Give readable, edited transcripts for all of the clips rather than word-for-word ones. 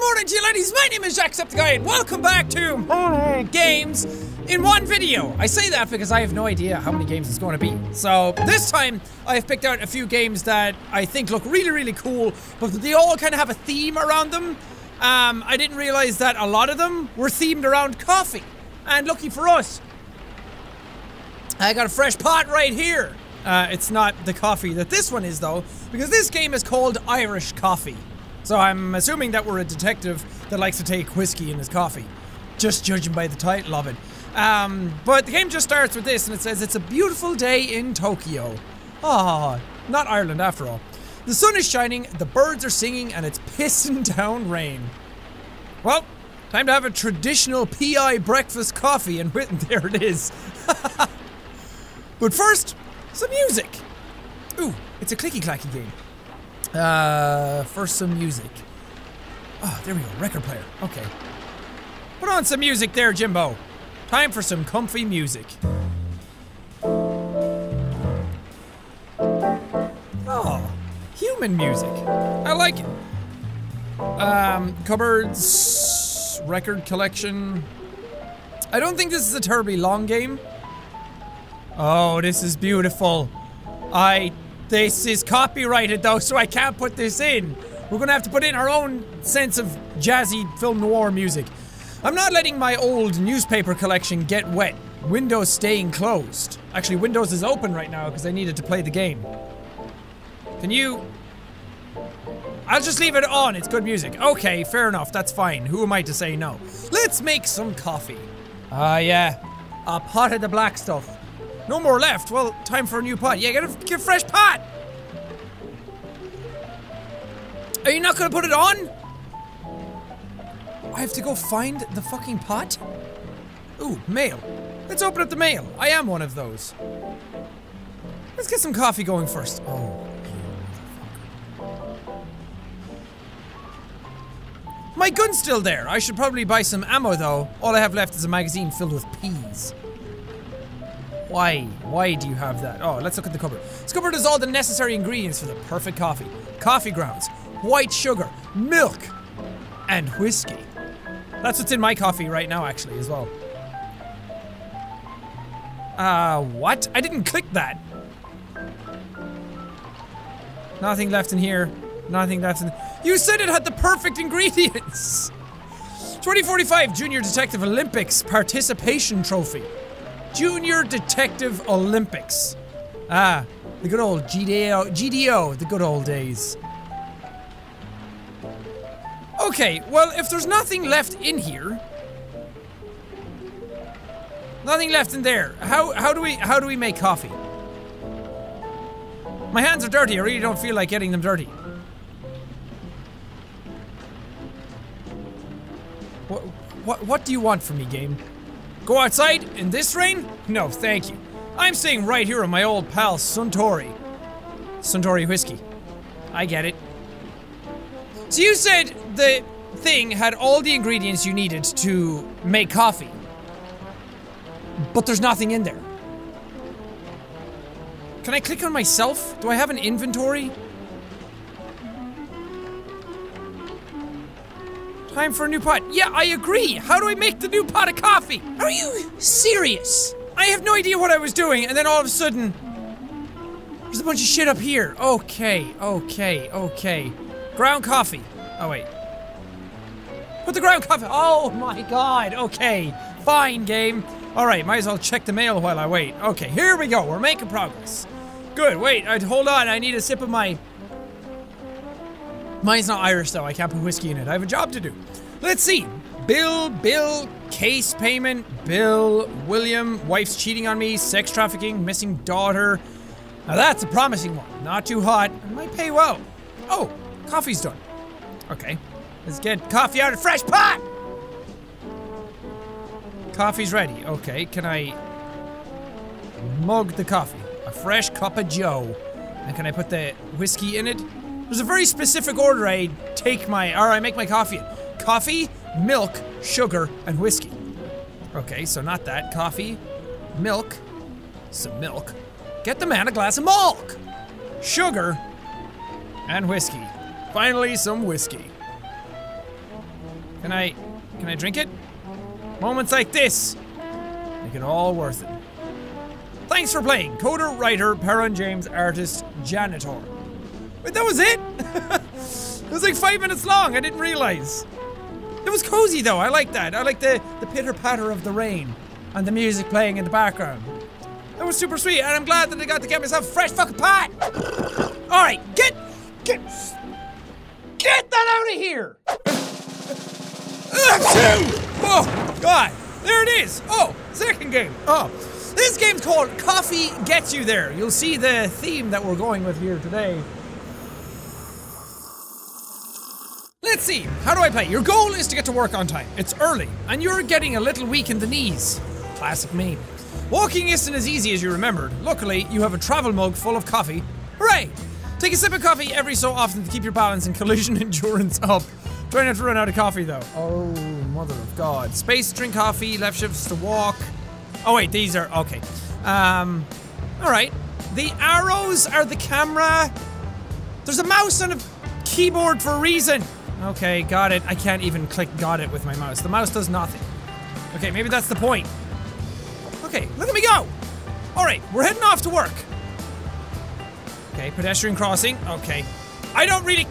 Good morning to you ladies, my name is Jacksepticeye and welcome back to games in one video. I say that because I have no idea how many games it's going to be. So this time I have picked out a few games that I think look really, really cool, but they all kind of have a theme around them. I didn't realize that a lot of them were themed around coffee. And lucky for us, I got a fresh pot right here. It's not the coffee that this one is though, because this game is called Irish Coffee. So I'm assuming that we're a detective that likes to take whiskey in his coffee, just judging by the title of it. But the game just starts with this and it says, "It's a beautiful day in Tokyo." Ah, not Ireland after all. "The sun is shining, the birds are singing, and it's pissing down rain." Well, time to have a traditional PI breakfast coffee, and there it is. But first, some music. Ooh, it's a clicky-clacky game. First some music. Oh, there we go, record player, okay. Put on some music there, Jimbo. Time for some comfy music. Oh, human music. I like it. Cupboards, record collection. I don't think this is a terribly long game. Oh, this is beautiful. This is copyrighted though, so I can't put this in. We're gonna have to put in our own sense of jazzy film noir music. "I'm not letting my old newspaper collection get wet. Windows staying closed." Actually, Windows is open right now because I needed to play the game. Can you... I'll just leave it on, it's good music. Okay, fair enough, that's fine. Who am I to say no? Let's make some coffee. Ah, yeah. A pot of the black stuff. No more left. Well, time for a new pot. Yeah, get a fresh pot! Are you not gonna put it on? I have to go find the fucking pot? Ooh, mail. Let's open up the mail. I am one of those. Let's get some coffee going first. Oh. My gun's still there. I should probably buy some ammo, though. All I have left is a magazine filled with peas. Why? Why do you have that? Oh, let's look at the cupboard. This cupboard has all the necessary ingredients for the perfect coffee. Coffee grounds, white sugar, milk, and whiskey. That's what's in my coffee right now, actually, as well. What? I didn't click that. Nothing left in here. Nothing left in... You said it had the perfect ingredients! 2045 Junior Detective Olympics Participation Trophy. Junior Detective Olympics. Ah, the good old GDO, the good old days. Okay, well, if there's nothing left in here, nothing left in there. How do we make coffee? My hands are dirty. I really don't feel like getting them dirty. What do you want from me, game? Go outside? In this rain? No, thank you. I'm staying right here with my old pal, Suntory. Suntory whiskey. I get it. So you said the thing had all the ingredients you needed to make coffee. But there's nothing in there. Can I click on myself? Do I have an inventory? Time for a new pot. Yeah, I agree. How do I make the new pot of coffee? Are you serious? I have no idea what I was doing, and then all of a sudden... There's a bunch of shit up here. Okay. Ground coffee. Oh, wait. Put the ground coffee- Oh my god, okay. Fine, game. Alright, might as well check the mail while I wait. Okay, here we go. We're making progress. Good, wait, hold on. I need a sip of my... Mine's not Irish, though. I can't put whiskey in it. I have a job to do. Let's see. Bill, case payment, Bill, William, wife's cheating on me, sex trafficking, missing daughter. Now that's a promising one. Not too hot. It might pay well. Oh, coffee's done. Okay. Let's get coffee out of fresh pot! Coffee's ready. Okay, can I... mug the coffee. A fresh cup of joe. And can I put the whiskey in it? There's a very specific order I make my coffee in. Coffee, milk, sugar, and whiskey. Okay, so not that. Coffee, milk, some milk. Get the man a glass of milk! Sugar, and whiskey. Finally, some whiskey. Can I drink it? Moments like this make it all worth it. Thanks for playing. Coder, writer, Perrin James, artist, janitor. Wait, that was it? It was like 5 minutes long. I didn't realize. It was cozy though. I like that. I like the pitter patter of the rain and the music playing in the background. That was super sweet, and I'm glad that I got to get myself a fresh fucking pot. All right, get that out of here. Oh God, there it is. Oh, second game. Oh, this game's called Coffee Gets You There. You'll see the theme that we're going with here today. Let's see, how do I play? Your goal is to get to work on time. It's early, and you're getting a little weak in the knees. Classic me. Walking isn't as easy as you remembered. Luckily, you have a travel mug full of coffee. Hooray! Take a sip of coffee every so often to keep your balance and collision endurance up. Try not to run out of coffee, though. Oh, mother of God. Space, drink coffee, left shifts to walk. Oh, wait, these are, okay. All right. The arrows are the camera. There's a mouse and a keyboard for a reason. Okay, got it. I can't even click got it with my mouse. The mouse does nothing. Okay, maybe that's the point. Okay, look at me go! Alright, we're heading off to work. Okay, pedestrian crossing. Okay. I don't really...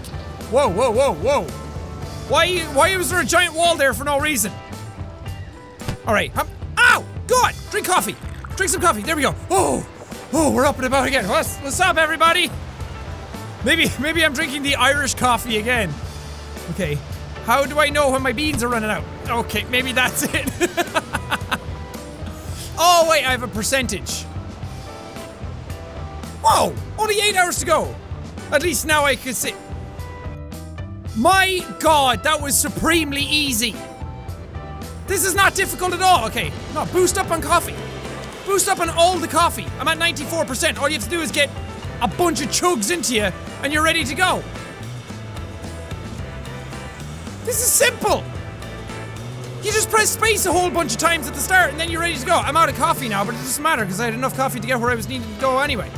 Whoa, whoa, whoa, whoa. Why was there a giant wall there for no reason? Alright, ow! God! Drink coffee! Drink some coffee, there we go. Oh! Oh, we're up and about again. What's up, everybody? Maybe I'm drinking the Irish coffee again. Okay, how do I know when my beans are running out? Okay, maybe that's it. Oh wait, I have a percentage. Whoa, only 8 hours to go. At least now I can sit. My God, that was supremely easy. This is not difficult at all. Okay, no, boost up on coffee. Boost up on all the coffee. I'm at 94%. All you have to do is get a bunch of chugs into you and you're ready to go. This is simple! You just press space a whole bunch of times at the start and then you're ready to go. I'm out of coffee now, but it doesn't matter because I had enough coffee to get where I was needing to go anyway.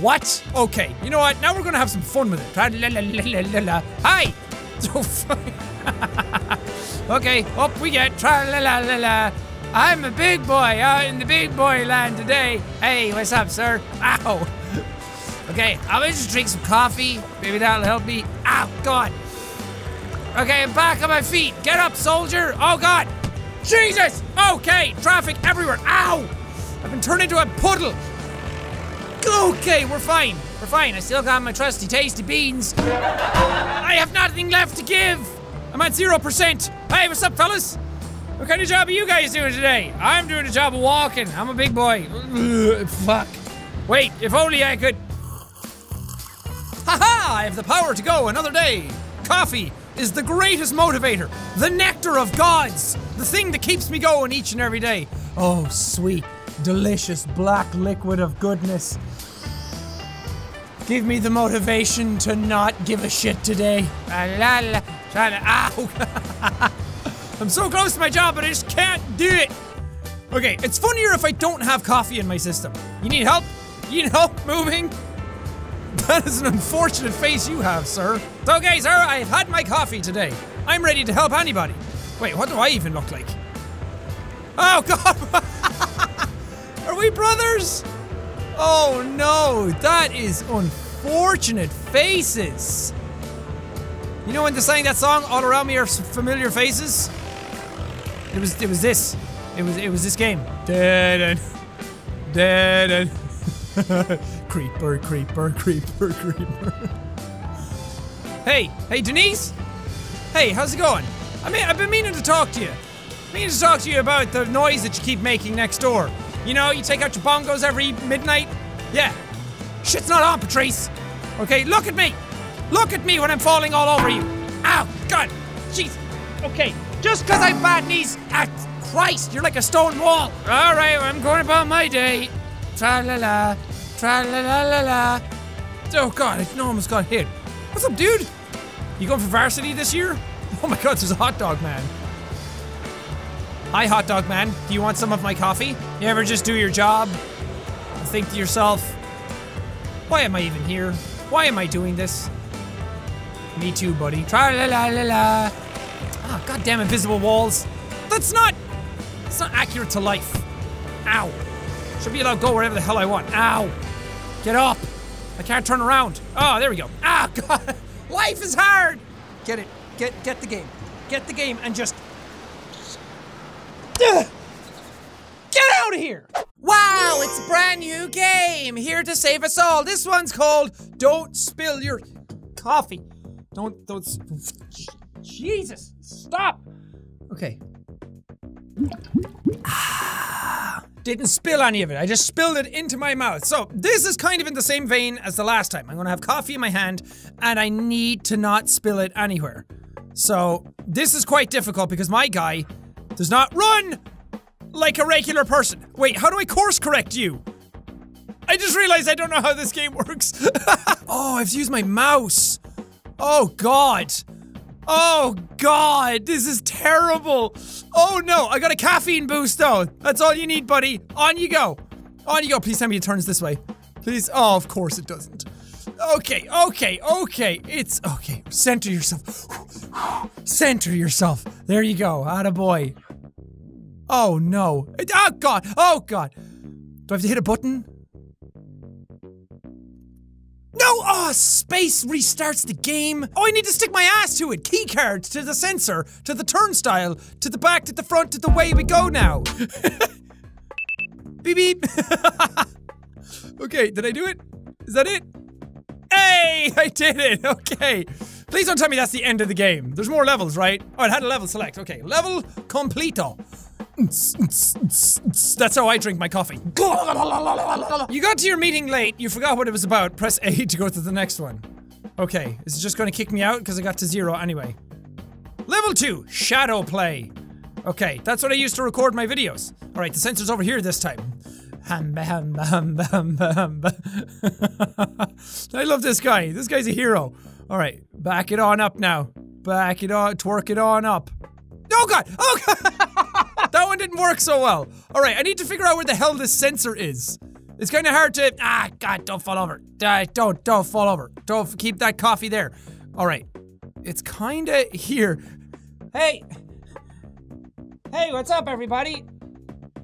What? Okay, you know what? Now we're gonna have some fun with it. Hi! So funny. Okay, up we get. Tra-la-la-la-la. I'm a big boy out in the big boy land today. Hey, what's up, sir? Ow! Okay, I'm gonna just drink some coffee. Maybe that'll help me. Ow, God. Okay, I'm back on my feet. Get up, soldier. Oh, God. Jesus. Okay, traffic everywhere. Ow. I've been turned into a puddle. Okay, we're fine. We're fine. I still got my trusty, tasty beans. I have nothing left to give. I'm at 0%. Hey, what's up, fellas? What kind of job are you guys doing today? I'm doing a job of walking. I'm a big boy. Ugh, fuck. Wait, if only I could... Haha! I have the power to go another day! Coffee is the greatest motivator, the nectar of gods, the thing that keeps me going each and every day. Oh, sweet, delicious black liquid of goodness. Give me the motivation to not give a shit today. La la, ow! I'm so close to my job, but I just can't do it! Okay, it's funnier if I don't have coffee in my system. You need help? You need help moving? That is an unfortunate face you have, sir. Okay, sir, I've had my coffee today. I'm ready to help anybody. Wait, what do I even look like? Oh, God! Are we brothers? Oh, no, that is unfortunate faces. You know when they sang that song, All Around Me Are Familiar Faces? It was this. It was this game. Dead. Creeper, creeper, creeper, creeper. Hey, Denise? Hey, how's it going? I mean, I've been meaning to talk to you. Meaning to talk to you about the noise that you keep making next door. You know, you take out your bongos every midnight? Yeah. Shit's not on, Patrice. Okay, look at me. Look at me when I'm falling all over you. Ow, God, jeez. Okay, just because I have bad knees, Christ, you're like a stone wall. All right, I'm going about my day. Tra-la-la. Tra-la-la-la-la. Oh God, I almost got hit. What's up, dude? You going for varsity this year? Oh my God, there's a hot dog man. Hi, hot dog man. Do you want some of my coffee? You ever just do your job and think to yourself, why am I even here? Why am I doing this? Me too, buddy. Tra-la-la-la-la. Ah, goddamn invisible walls. That's not... It's not accurate to life. Ow. Should be allowed to go wherever the hell I want. Ow. Get up. I can't turn around. Oh, there we go. Ah, God. Life is hard. Get it. Get the game. Get the game and just... Get out of here! Wow, it's a brand new game here to save us all. This one's called Don't Spill Your Coffee. Don't... Jesus, stop! Okay. Ah, didn't spill any of it. I just spilled it into my mouth. So, this is kind of in the same vein as the last time. I'm gonna have coffee in my hand, and I need to not spill it anywhere. So, this is quite difficult because my guy does not run like a regular person. Wait, how do I course correct you? I just realized I don't know how this game works. Oh, I've used my mouse. Oh, God. Oh, God. This is terrible. Oh, no. I got a caffeine boost, though. That's all you need, buddy. On you go. On you go. Please tell me it turns this way. Please. Oh, of course it doesn't. Okay, okay, okay. It's okay. Center yourself. Center yourself. There you go. Attaboy. Oh, no. Oh, God. Oh, God. Do I have to hit a button? No! Oh, space restarts the game. Oh, I need to stick my ass to it. Key cards to the sensor, to the turnstile, to the back, to the front, to the way we go now. Beep, beep. Okay, did I do it? Is that it? Hey! I did it! Okay. Please don't tell me that's the end of the game. There's more levels, right? Oh, it had a level select. Okay. Level completo. That's how I drink my coffee. You got to your meeting late. You forgot what it was about. Press A to go to the next one. Okay. Is it just going to kick me out? Because I got to zero anyway. Level 2. Shadow Play. Okay. That's what I used to record my videos. Alright. The sensor's over here this time. Hamba, hamba, hamba, hamba, hamba. I love this guy. This guy's a hero. Alright, back it on up now. Back it on, twerk it on up. Oh God! Oh God! That one didn't work so well. Alright, I need to figure out where the hell this sensor is. It's kind of hard to- Ah, God, don't fall over. Don't fall over. Don't keep that coffee there. Alright. It's kind of here. Hey! Hey, what's up, everybody?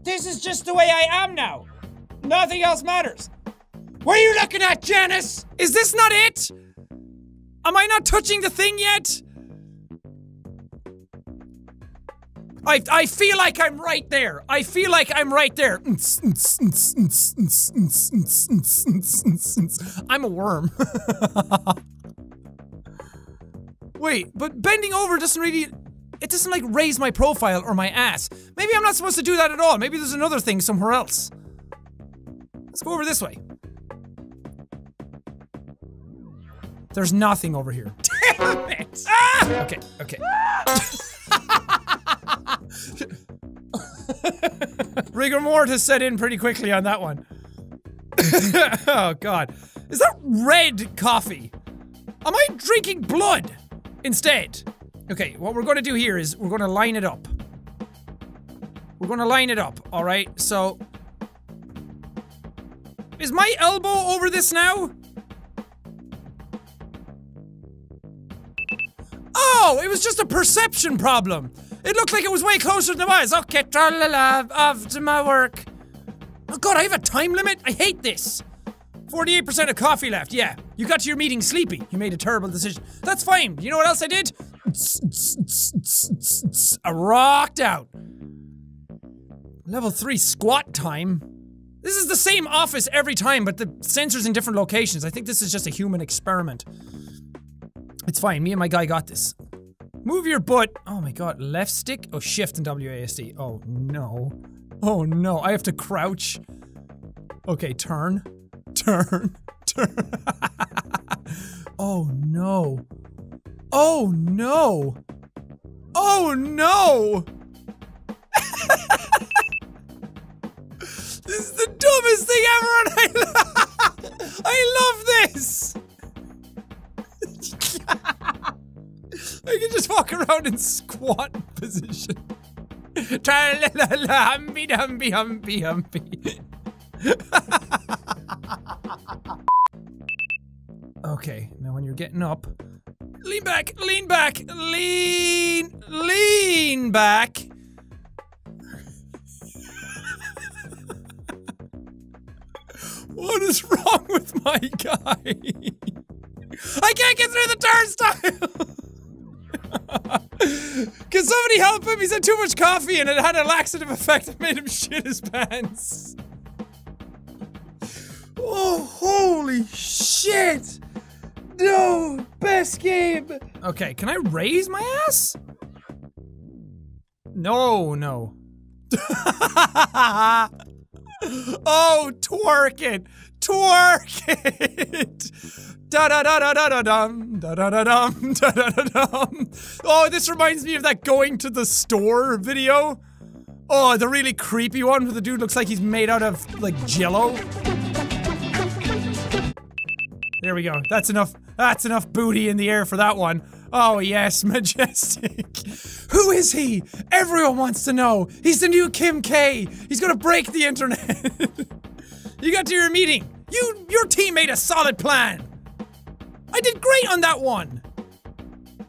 This is just the way I am now. Nothing else matters. What are you looking at, Janice? Is this not it? Am I not touching the thing yet? I feel like I'm right there. I feel like I'm right there. I'm a worm. Wait, but bending over doesn't really... It doesn't like raise my profile or my ass. Maybe I'm not supposed to do that at all. Maybe there's another thing somewhere else. Let's go over this way. There's nothing over here. Damn it! Ah! Okay, okay. Ah! Rigor mortis set in pretty quickly on that one. Oh God. Is that red coffee? Am I drinking blood instead? Okay, what we're gonna do here is we're gonna line it up. We're gonna line it up, alright? So... Is my elbow over this now? Oh, it was just a perception problem. It looked like it was way closer than it was. Okay, tra-la-la, off to my work. Oh God, I have a time limit? I hate this. 48% of coffee left, yeah. You got to your meeting sleepy. You made a terrible decision. That's fine. You know what else I did? I rocked out. Level 3 squat time. This is the same office every time, but the sensor's in different locations. I think this is just a human experiment. It's fine. Me and my guy got this. Move your butt. Oh my God. Left stick? Oh, shift and WASD. Oh no. Oh no. I have to crouch. Okay, turn. Turn. Turn. Oh no. Oh no. Oh no. This is the dumbest thing ever, and I love this. I can just walk around in squat position. Tra-la-la-la, humpy, humpy, humpy, humpy. Okay, now when you're getting up, Lean back, lean back, lean back. What is wrong with my guy? I can't get through the turnstile! Can somebody help him? He's had too much coffee and it had a laxative effect that made him shit his pants. Oh, holy shit! No! Best game! Okay, can I raise my ass? No, no. Oh, twerk it! Twerk it! Da da da da da da dum, da da da dum, da da da dum. Oh, this reminds me of that going to the store video. Oh, the really creepy one where the dude looks like he's made out of, like, jello. There we go. That's enough. That's enough booty in the air for that one. Oh yes, majestic. Who is he? Everyone wants to know. He's the new Kim K. He's gonna break the internet. You got to your meeting. Your team made a solid plan. I did great on that one.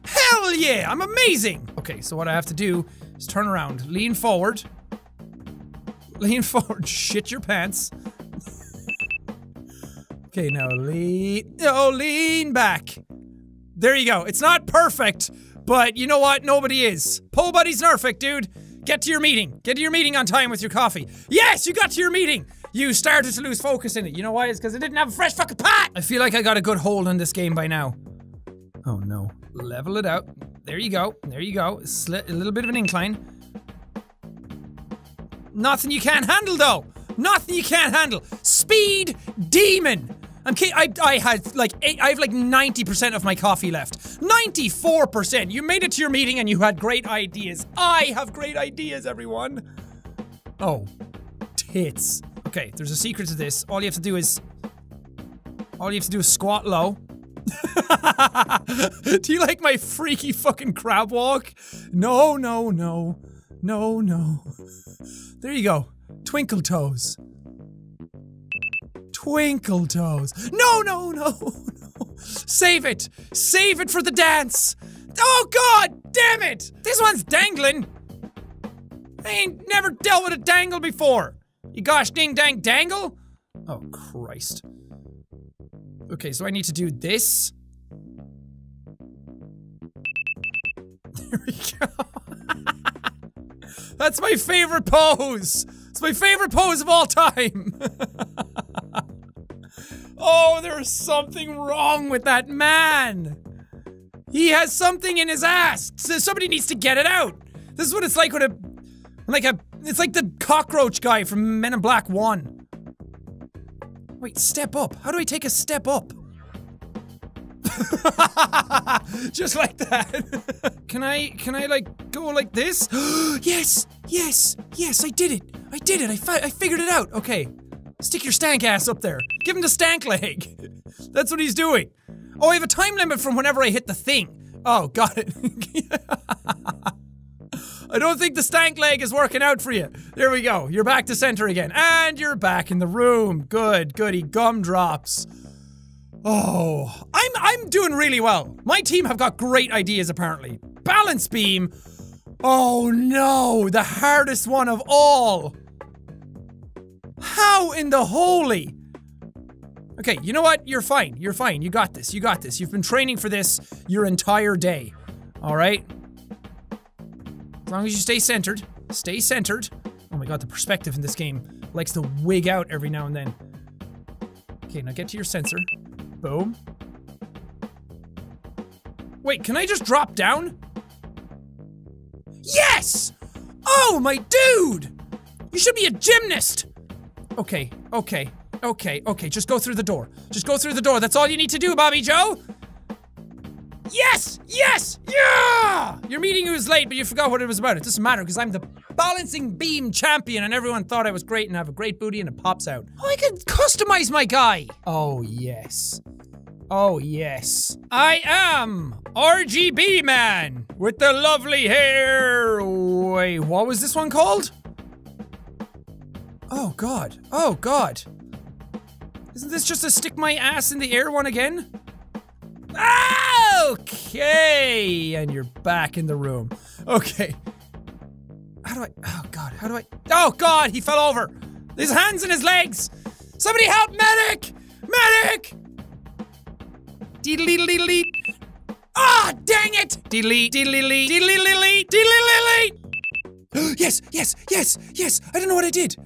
Hell yeah, I'm amazing. Okay, so what I have to do is turn around, lean forward, shit your pants. Okay, now lean back. There you go. It's not perfect, but you know what? Nobody is. Pole buddy's nerfect, dude. Get to your meeting. Get to your meeting on time with your coffee. Yes, you got to your meeting. You started to lose focus in it. You know why? It's because I didn't have a fresh fucking pot. I feel like I got a good hold on this game by now. Oh no. Level it out. There you go. There you go. Slit a little bit of an incline. Nothing you can't handle though. Nothing you can't handle. Speed demon. I had like I have like 90% of my coffee left. 94%! You made it to your meeting and you had great ideas. I have great ideas, everyone! Oh. Tits. Okay, there's a secret to this. All you have to do is squat low. Do you like my freaky fucking crab walk? No, no, no. No, no. There you go. Twinkle toes. Twinkle toes. No, no, no, no. Save it. Save it for the dance. Oh, God damn it. This one's dangling. I ain't never dealt with a dangle before. You gosh ding dang dangle? Oh, Christ. Okay, so I need to do this. There we go. That's my favorite pose. It's my favorite pose of all time. Oh, there's something wrong with that man. He has something in his ass. So somebody needs to get it out. This is what it's like with it's like the cockroach guy from Men in Black 1. Wait, step up. How do I take a step up? Just like that. Can I like go like this? Yes, yes, yes, I did it. I did it. I figured it out. Okay. Stick your stank ass up there. Give him the stank leg. That's what he's doing. Oh, I have a time limit from whenever I hit the thing. Oh, got it. I don't think the stank leg is working out for you. There we go. You're back to center again. And you're back in the room. Good, goody gumdrops. Oh, I'm doing really well. My team have got great ideas apparently. Balance beam. Oh no, the hardest one of all. How in the holy? Okay, you know what? You're fine. You're fine. You got this. You got this. You've been training for this your entire day. All right? As long as you stay centered. Stay centered. Oh my God, the perspective in this game likes to wig out every now and then. Okay, now get to your sensor. Boom. Wait, can I just drop down? Yes! Oh, my dude! You should be a gymnast! Okay, okay, okay, okay, just go through the door. Just go through the door, that's all you need to do, Bobby Joe! Yes! Yes! Yeah! Your meeting was late, but you forgot what it was about. It doesn't matter, because I'm the balancing beam champion and everyone thought I was great and have a great booty and it pops out. Oh, I can customize my guy! Oh, yes. Oh, yes. I am RGB man with the lovely hair! Wait, what was this one called? Oh God, oh God. Isn't this just a stick my ass in the air one again? Ah, okay. Okay, and you're back in the room. Okay. How do I? Oh God! How do I? Oh God! He fell over. His hands and his legs. Somebody help! Medic! Medic! Delete. Ah! Dang it! Delete. Yes! I don't know what I did,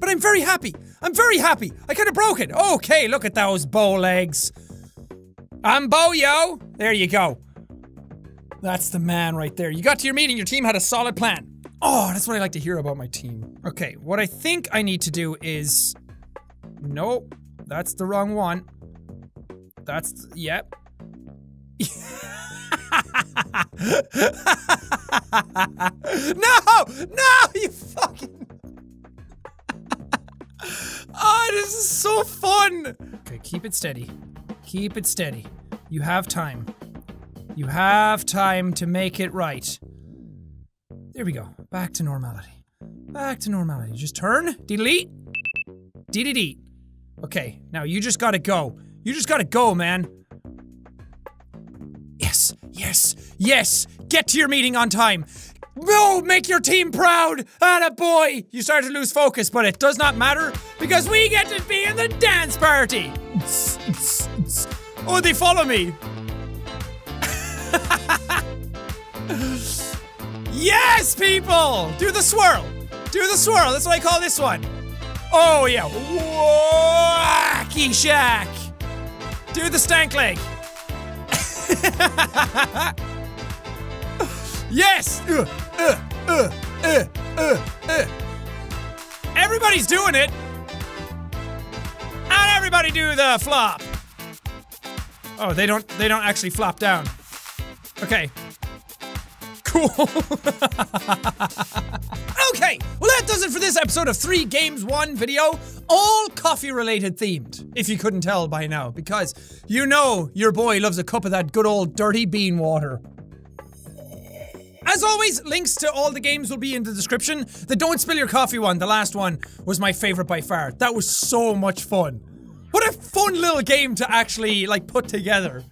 but I'm very happy. I kind of broke it. Okay, look at those bow legs. I'm Bo, yo. There you go. That's the man right there. You got to your meeting, your team had a solid plan. Oh, that's what I like to hear about my team. Okay, what I think I need to do is... Nope, that's the wrong one. That's... Yep. No! You fucking... Oh, this is so fun! Okay, keep it steady. Keep it steady. You have time. You have time to make it right. There we go. Back to normality. Back to normality. Just turn. Delete. DDD. Okay, now you just gotta go. You just gotta go, man. Yes! Get to your meeting on time! No! Make your team proud! Attaboy! You start to lose focus, but it does not matter because we get to be in the dance party! Oh, they follow me! Yes, people! Do the swirl! Do the swirl! That's what I call this one! Oh, yeah! Wacky shack! Do the stank leg! Yes! Everybody's doing it! And everybody do the flop! Oh, they don't actually flop down. Okay. Cool. Okay, well that does it for this episode of 3 Games 1 video, all coffee related themed, if you couldn't tell by now, because you know your boy loves a cup of that good old dirty bean water. As always, links to all the games will be in the description. The Don't Spill Your Coffee one, the last one, was my favorite by far. That was so much fun. What a fun little game to actually, like, put together.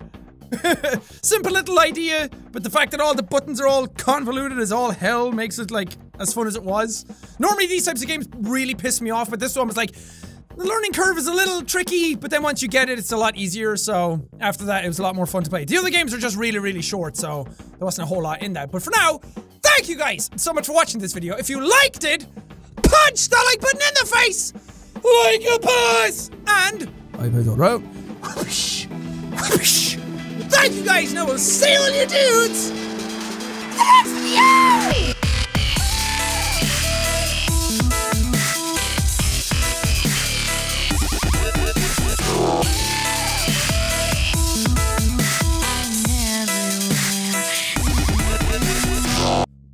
Simple little idea, but the fact that all the buttons are all convoluted as all hell makes it, like, as fun as it was. Normally these types of games really piss me off, but this one was like, the learning curve is a little tricky, but then once you get it, it's a lot easier, so after that it was a lot more fun to play. The other games are just really, really short, so there wasn't a whole lot in that. But for now, thank you guys so much for watching this video. If you liked it, punch the like button in the face! Like a boss! And... I made that route. Thank you guys, and I will see all you dudes! Yay!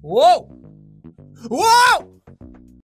Whoa! Whoa!